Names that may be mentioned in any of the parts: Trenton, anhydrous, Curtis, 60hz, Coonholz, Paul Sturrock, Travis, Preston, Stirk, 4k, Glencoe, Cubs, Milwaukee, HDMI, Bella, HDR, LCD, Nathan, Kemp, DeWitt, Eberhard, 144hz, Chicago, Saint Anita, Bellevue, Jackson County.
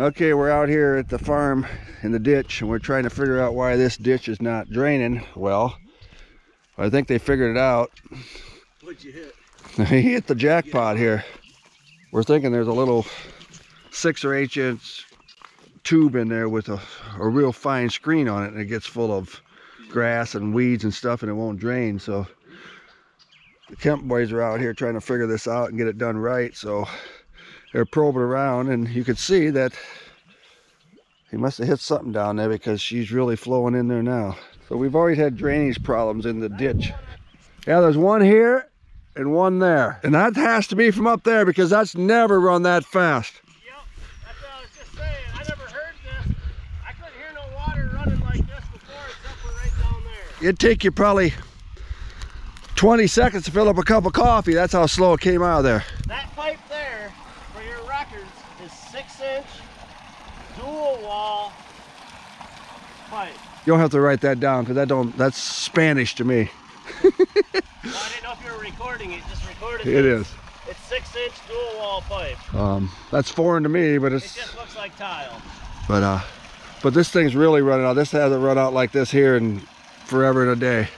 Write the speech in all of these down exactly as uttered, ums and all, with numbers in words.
Okay, we're out here at the farm in the ditch, and we're trying to figure out why this ditch is not draining well. I think they figured it out. What'd you hit? He hit the jackpot here. We're thinking there's a little six or eight inch tube in there with a, a real fine screen on it, and it gets full of grass and weeds and stuff, and it won't drain. So the Kemp boys are out here trying to figure this out and get it done right. So they're probing around, and you can see that he must have hit something down there, because she's really flowing in there now. So we've always had drainage problems in the ditch. Yeah, there's one here and one there, and that has to be from up there, because that's never run that fast. Yep, that's what I was just saying. I never heard this. I couldn't hear no water running like this before, except for right down there. It'd take you probably twenty seconds to fill up a cup of coffee. That's how slow it came out of there. That pipe there, for your records, is six inch dual wall pipe. You don't have to write that down, because that don't, that's Spanish to me. Well, I didn't know if you were recording it. Just record it. It is. It's six-inch dual wall pipe. Um, that's foreign to me, but it's. It just looks like tile. But uh, but this thing's really running out. This hasn't run out like this here in forever and a day.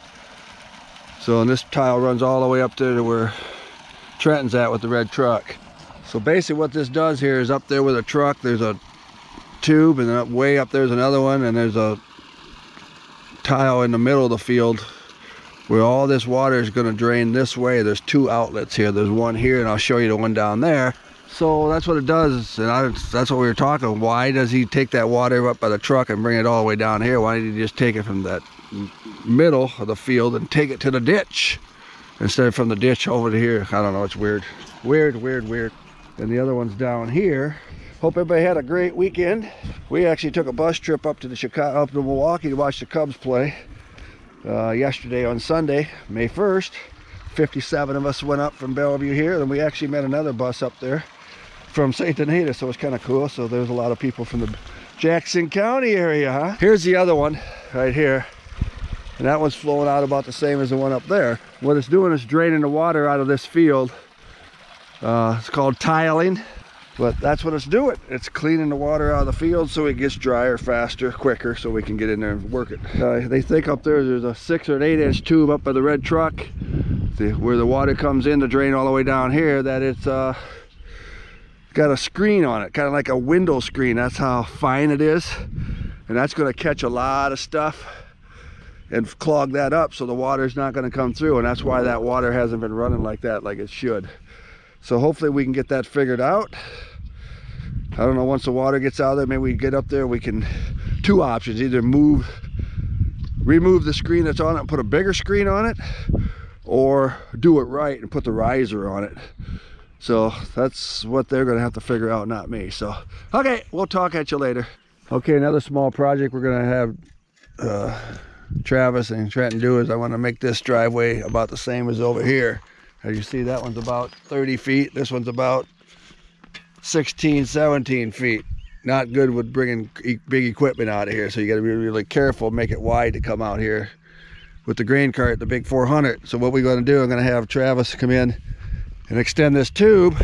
So, and this tile runs all the way up there to where Trenton's at with the red truck. So basically, what this does here is up there with a truck, there's a tube, and then up way up there's another one, and there's a tile in the middle of the field, where all this water is going to drain this way. There's two outlets here. There's one here, and I'll show you the one down there. So that's what it does, and I, that's what we were talking. Why does he take that water up by the truck and bring it all the way down here? Why didn't he just take it from that middle of the field and take it to the ditch instead of from the ditch over to here? I don't know. It's weird. Weird, weird, weird. And the other one's down here. Hope everybody had a great weekend. We actually took a bus trip up to the Chicago, up to Milwaukee to watch the Cubs play. Uh, yesterday on Sunday, May first, fifty-seven of us went up from Bellevue here, and we actually met another bus up there from Saint Anita, so it was kind of cool. So there's a lot of people from the Jackson County area, huh? Here's the other one right here, and that one's flowing out about the same as the one up there. What it's doing is draining the water out of this field. Uh, it's called tiling, but that's what it's doing. It's cleaning the water out of the field so it gets drier, faster, quicker, so we can get in there and work it. Uh, they think up there there's a six or an eight inch tube up by the red truck, the, where the water comes in to drain all the way down here, that it's uh, got a screen on it, kind of like a window screen. That's how fine it is. And that's gonna catch a lot of stuff and clog that up, so the water's not gonna come through. And that's why that water hasn't been running like that, like it should. So hopefully we can get that figured out. I don't know, once the water gets out of there, maybe we get up there, we can, two options, either move, remove the screen that's on it and put a bigger screen on it, or do it right and put the riser on it. So that's what they're gonna have to figure out, not me. So, okay, we'll talk at you later. Okay, another small project we're gonna have uh, Travis and Trenton do is I wanna make this driveway about the same as over here. As you see, that one's about thirty feet. This one's about sixteen, seventeen feet. Not good with bringing big equipment out of here, so you gotta be really careful, make it wide to come out here with the grain cart, the big four hundred. So what we're gonna do, I'm gonna have Travis come in and extend this tube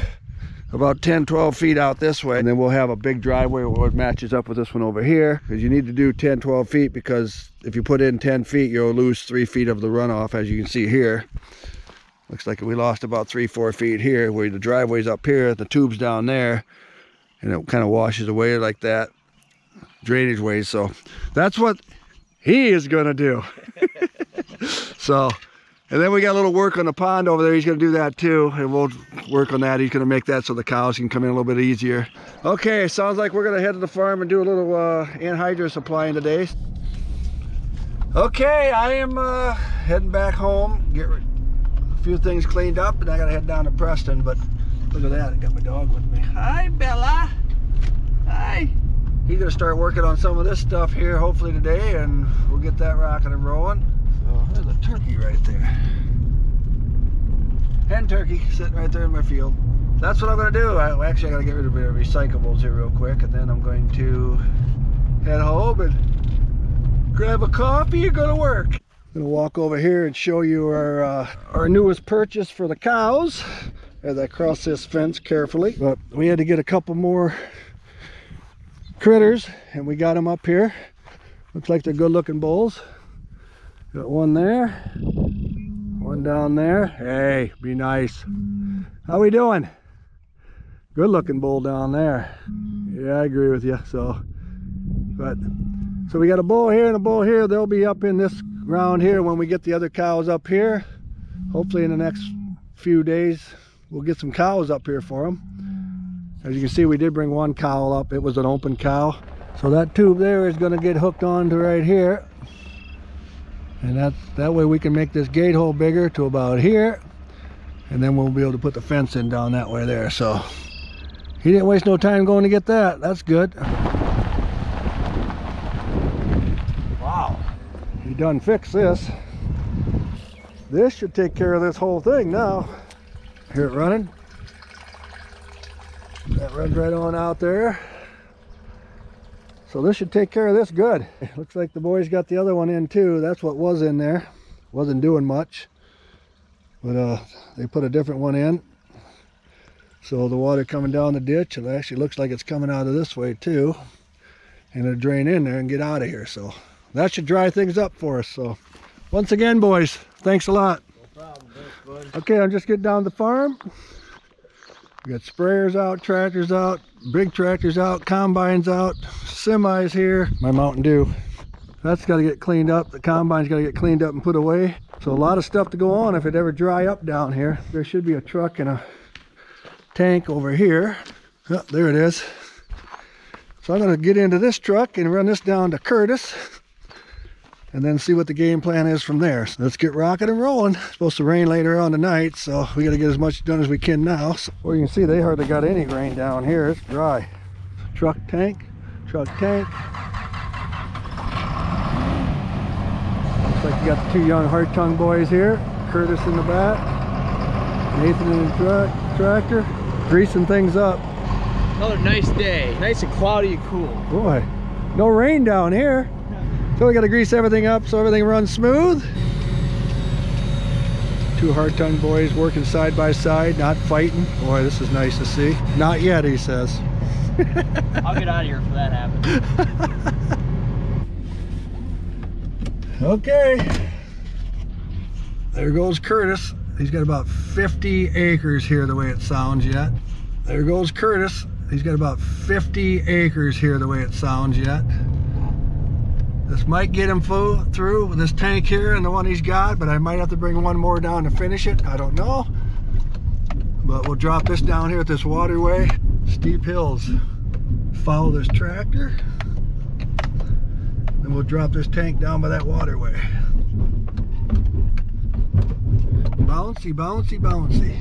about ten, twelve feet out this way, and then we'll have a big driveway where it matches up with this one over here, because you need to do ten, twelve feet, because if you put in ten feet, you'll lose three feet of the runoff, as you can see here. Looks like we lost about three, four feet here, where the driveway's up here, the tube's down there, and it kind of washes away like that, drainage ways. So that's what he is gonna do. So, and then we got a little work on the pond over there. He's gonna do that too, and we'll work on that. He's gonna make that so the cows can come in a little bit easier. Okay, sounds like we're gonna head to the farm and do a little uh, anhydrous applying today. Okay, I am uh, heading back home. Get ready. Few things cleaned up, and I gotta head down to Preston. But look at that, I got my dog with me. Hi, Bella. Hi. He's gonna start working on some of this stuff here hopefully today, and we'll get that rocking and rolling. So there's a turkey right there. Hen turkey sitting right there in my field. That's what I'm gonna do. I, actually, I gotta get rid of the recyclables here real quick, and then I'm going to head home and grab a coffee and go to work. I'm gonna walk over here and show you our uh, our newest purchase for the cows as I cross this fence carefully. But we had to get a couple more critters, and we got them up here. Looks like they're good looking bulls. Got one there, one down there. Hey, be nice. How we doing? Good looking bull down there. Yeah, I agree with you. So, but so we got a bull here and a bull here. They'll be up in this ground here when we get the other cows up here. Hopefully in the next few days we'll get some cows up here for them. As you can see, we did bring one cow up. It was an open cow. So that tube there is going to get hooked onto right here. And that's, that way we can make this gate hole bigger to about here. And then we'll be able to put the fence in down that way there. So he didn't waste no time going to get that. That's good. Wow. He done fixed this. This should take care of this whole thing now. Hear it running. That runs right on out there. So this should take care of this good. It looks like the boys got the other one in too. That's what was in there. Wasn't doing much. But uh, they put a different one in. So the water coming down the ditch, it actually looks like it's coming out of this way too. And it'll drain in there and get out of here. So that should dry things up for us. So once again, boys, thanks a lot. No problem, thanks, bud. Okay, I'm just getting down to the farm. We got sprayers out, tractors out, big tractors out, combines out, semis here. My Mountain Dew. That's got to get cleaned up. The combine's got to get cleaned up and put away. So a lot of stuff to go on if it ever dry up down here. There should be a truck and a tank over here. Oh, there it is. So I'm going to get into this truck and run this down to Curtis. And then see what the game plan is from there. So let's get rocking and rolling. It's supposed to rain later on tonight, so we got to get as much done as we can now. So, well, you can see they hardly got any rain down here. It's dry. Truck tank, truck tank. Looks like you got the two young hard-tongue boys here. Curtis in the back, Nathan in the tra tractor, greasing things up. Another nice day. Nice and cloudy and cool. Boy, no rain down here. So we got to grease everything up so everything runs smooth. Two hard-tongued boys working side by side, not fighting. Boy, this is nice to see. Not yet, he says. I'll get out of here if that happens. Okay. There goes Curtis. He's got about fifty acres here, the way it sounds yet. There goes Curtis. He's got about fifty acres here, the way it sounds yet. This might get him through with this tank here and the one he's got, but I might have to bring one more down to finish it. I don't know. But we'll drop this down here at this waterway. Steep hills. Follow this tractor. And we'll drop this tank down by that waterway. Bouncy, bouncy, bouncy.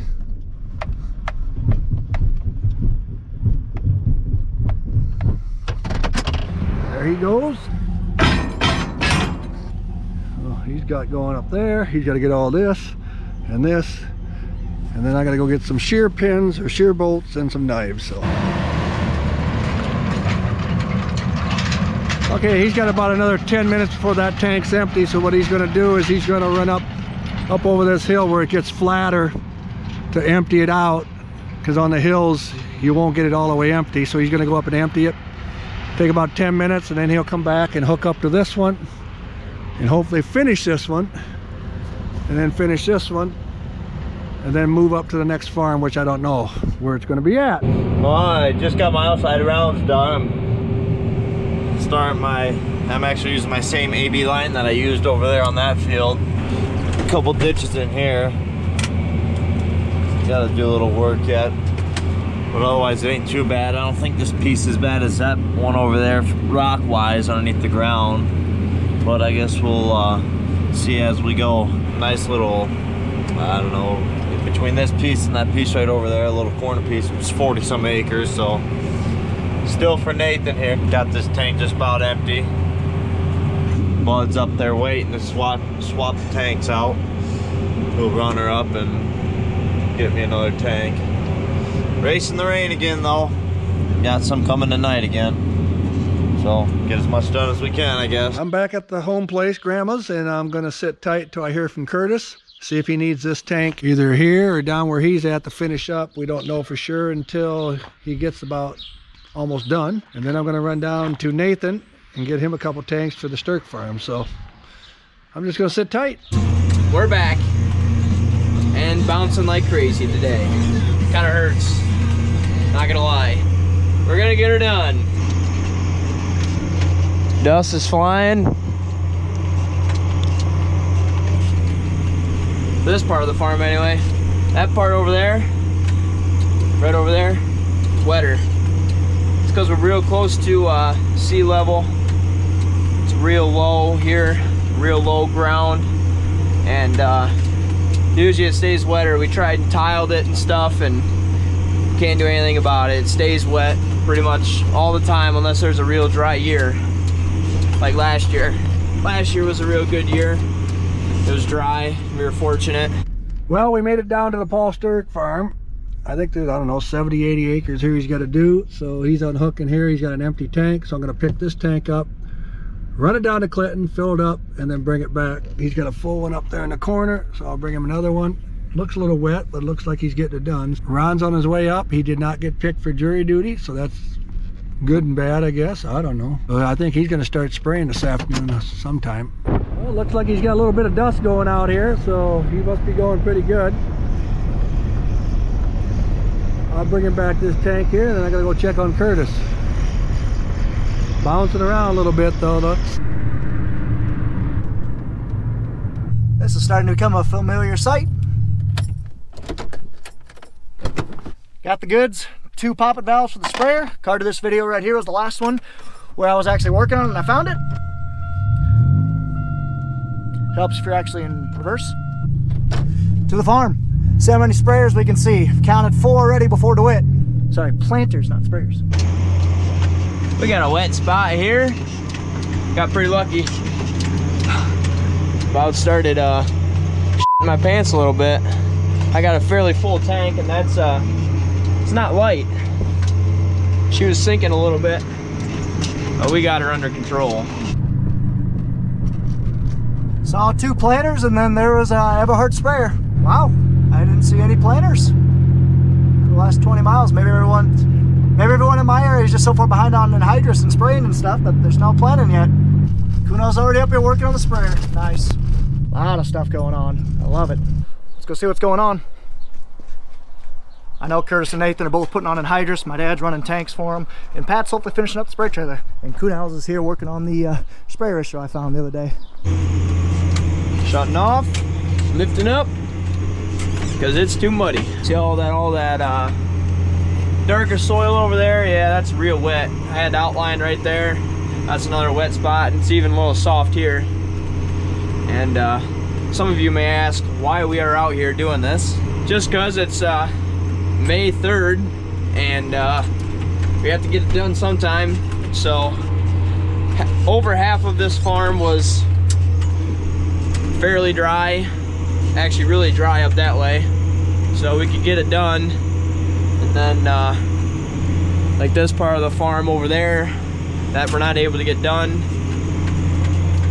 There he goes. He's got going up there. He's got to get all this and this, and then I got to go get some shear pins or shear bolts and some knives. So, okay, he's got about another ten minutes before that tank's empty. So what he's going to do is he's going to run up, up over this hill where it gets flatter to empty it out. Because on the hills you won't get it all the way empty. So he's going to go up and empty it. Take about ten minutes, and then he'll come back and hook up to this one. And hopefully finish this one, and then finish this one, and then move up to the next farm, which I don't know where it's going to be at. Well, I just got my outside rounds done. I'm starting my, I'm actually using my same A B line that I used over there on that field. A couple ditches in here. Got to do a little work yet, but otherwise it ain't too bad. I don't think this piece is bad as that one over there, rock-wise, underneath the ground. But I guess we'll uh, see as we go. Nice little, I don't know, between this piece and that piece right over there, a little corner piece, it's forty some acres, so. Still for Nathan here. Got this tank just about empty. Bud's up there waiting to swap, swap the tanks out. He'll run her up and get me another tank. Racing the rain again though. Got some coming tonight again. So get as much done as we can, I guess. I'm back at the home place, Grandma's, and I'm gonna sit tight till I hear from Curtis. See if he needs this tank either here or down where he's at to finish up. We don't know for sure until he gets about almost done. And then I'm going to run down to Nathan and get him a couple tanks for the Stirk farm. So I'm just going to sit tight. We're back and bouncing like crazy today. Kind of hurts, not going to lie. We're going to get her done. Dust is flying. This part of the farm anyway. That part over there, right over there, it's wetter. It's because we're real close to uh, sea level. It's real low here, real low ground. And uh, usually it stays wetter. We tried and tiled it and stuff and can't do anything about it. It stays wet pretty much all the time unless there's a real dry year. Like last year. Last year was a real good year. It was dry, we were fortunate. Well, we made it down to the Paul Sturrock farm. I think there's, I don't know, seventy, eighty acres here he's got to do. So he's unhooking here, he's got an empty tank. So I'm gonna pick this tank up, run it down to Clinton, fill it up, and then bring it back. He's got a full one up there in the corner, so I'll bring him another one. Looks a little wet, but looks like he's getting it done. Ron's on his way up. He did not get picked for jury duty, so that's good and bad, I guess. I don't know. But I think he's gonna start spraying this afternoon sometime. Well, looks like he's got a little bit of dust going out here, so he must be going pretty good. I'll bring him back this tank here, and then I gotta go check on Curtis. Bouncing around a little bit though, looks. This is starting to become a familiar sight. Got the goods, two poppet valves for the sprayer. Card to this video right here was the last one where I was actually working on it and I found it. Helps if you're actually in reverse. To the farm. See how many sprayers we can see. I've counted four already before DeWitt. Sorry, planters, not sprayers. We got a wet spot here. Got pretty lucky. About started uh, shitting my pants a little bit. I got a fairly full tank and that's, uh, it's not light. She was sinking a little bit. But we got her under control. Saw two planters and then there was a Eberhard sprayer. Wow, I didn't see any planters in the last twenty miles. Maybe everyone, maybe everyone in my area is just so far behind on anhydrous and spraying and stuff that there's no planting yet. Kuno's already up here working on the sprayer. Nice, a lot of stuff going on. I love it. Let's go see what's going on. I know Curtis and Nathan are both putting on anhydrous. My dad's running tanks for them. And Pat's hopefully finishing up the spray trailer. And Coonholz is here working on the uh, sprayer issue I found the other day. Shutting off, lifting up, because it's too muddy. See all that, all that uh, darker soil over there? Yeah, that's real wet. I had outline right there. That's another wet spot. And it's even a little soft here. And uh, some of you may ask why we are out here doing this. Just because it's... Uh, May third, and uh, we have to get it done sometime. So ha over half of this farm was fairly dry, actually really dry up that way. So we could get it done, and then uh, like this part of the farm over there that we're not able to get done.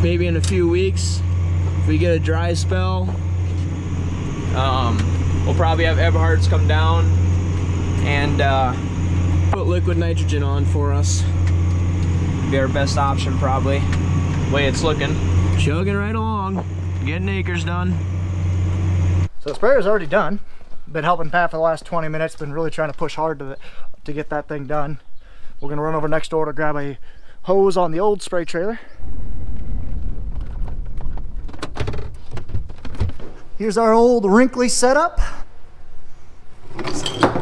Maybe in a few weeks, if we get a dry spell, um, we'll probably have Eberhard's come down and uh, put liquid nitrogen on for us. Be our best option probably, the way it's looking. Chugging right along, getting acres done. So the sprayer's already done. Been helping Pat for the last twenty minutes, been really trying to push hard to, to get that thing done. We're gonna run over next door to grab a hose on the old spray trailer. Here's our old wrinkly setup.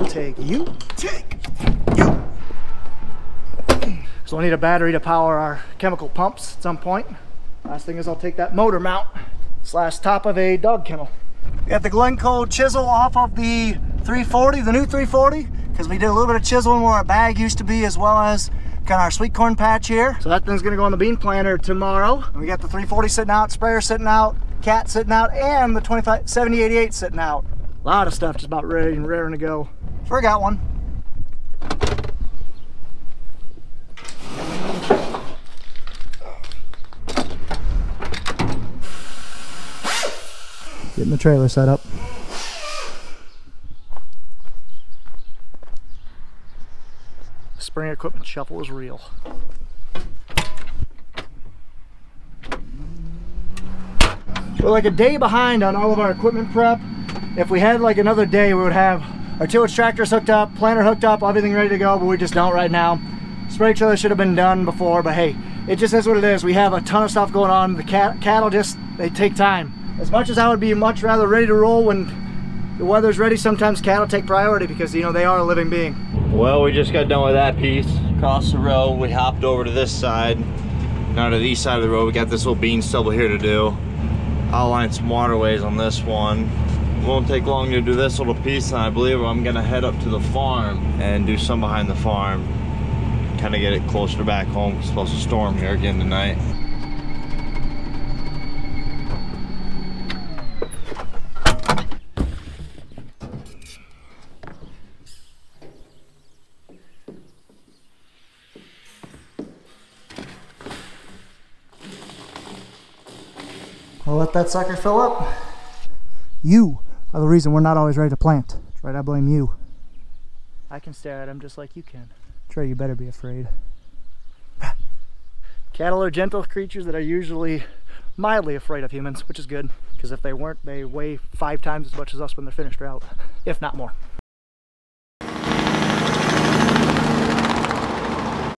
Take you. Take you. So I need a battery to power our chemical pumps at some point. Last thing is I'll take that motor mount slash top of a dog kennel. We got the Glencoe chisel off of the three forty, the new three forty, because we did a little bit of chiseling where our bag used to be as well as kind of our sweet corn patch here. So that thing's gonna go on the bean planter tomorrow. And we got the three forty sitting out, sprayer sitting out, cat sitting out, and the twenty-five seventy eighty-eight sitting out. A lot of stuff just about ready and raring to go. So we got one. Getting the trailer set up. spring equipment shuffle is real. We're like a day behind on all of our equipment prep. If we had like another day, we would have our tillage tractors hooked up, planter hooked up, everything ready to go, but we just don't right now. Spray trailer should have been done before, but hey, it just is what it is. We have a ton of stuff going on. The cat cattle just, they take time. As much as I would be much rather ready to roll when the weather's ready, sometimes cattle take priority because, you know, they are a living being. Well, we just got done with that piece. Across the road, we hopped over to this side. Now to the east side of the road, we got this little bean stubble here to do. I'll line some waterways on this one. It won't take long to do this little piece, and I believe I'm gonna head up to the farm and do some behind the farm. Kind of get it closer back home. It's supposed to storm here again tonight. I'll let that sucker fill up. You are the reason we're not always ready to plant. That's right, I blame you. I can stare at him just like you can. Trey, you better be afraid. Cattle are gentle creatures that are usually mildly afraid of humans, which is good, because if they weren't, they weigh five times as much as us when they're finished out, if not more.